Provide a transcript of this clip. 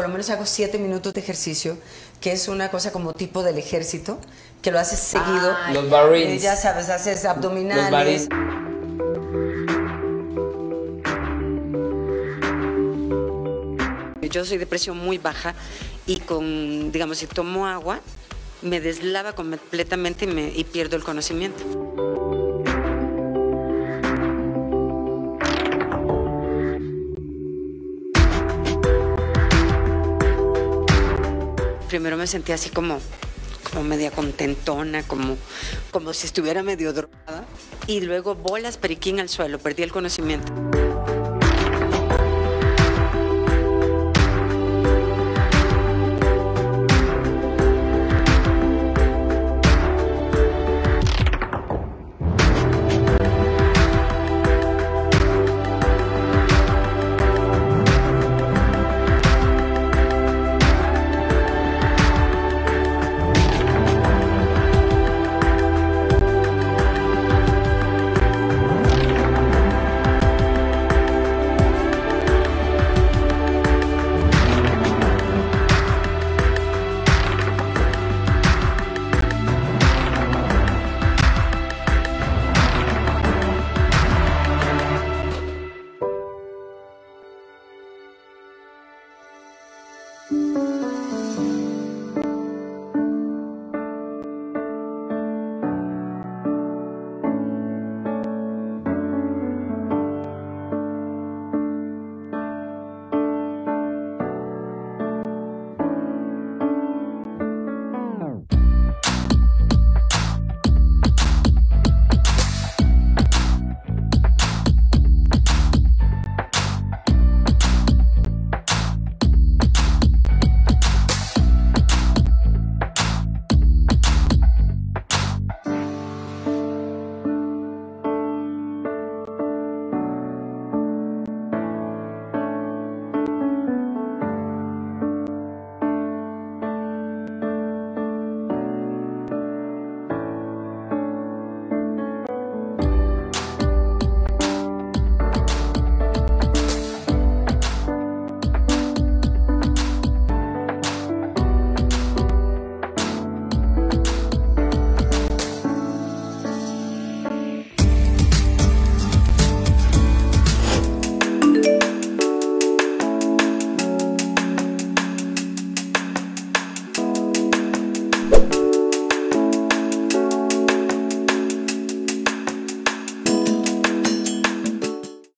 por lo menos hago 7 minutos de ejercicio, que es una cosa como tipo del ejército, que lo haces seguido. Los barrins. Ya sabes, haces abdominales. Los barrins. Yo soy de presión muy baja y con, digamos, si tomo agua, me deslava completamente y pierdo el conocimiento. Primero me sentía así como media contentona, como si estuviera medio drogada. Y luego bolas, periquín al suelo, perdí el conocimiento. Thank you.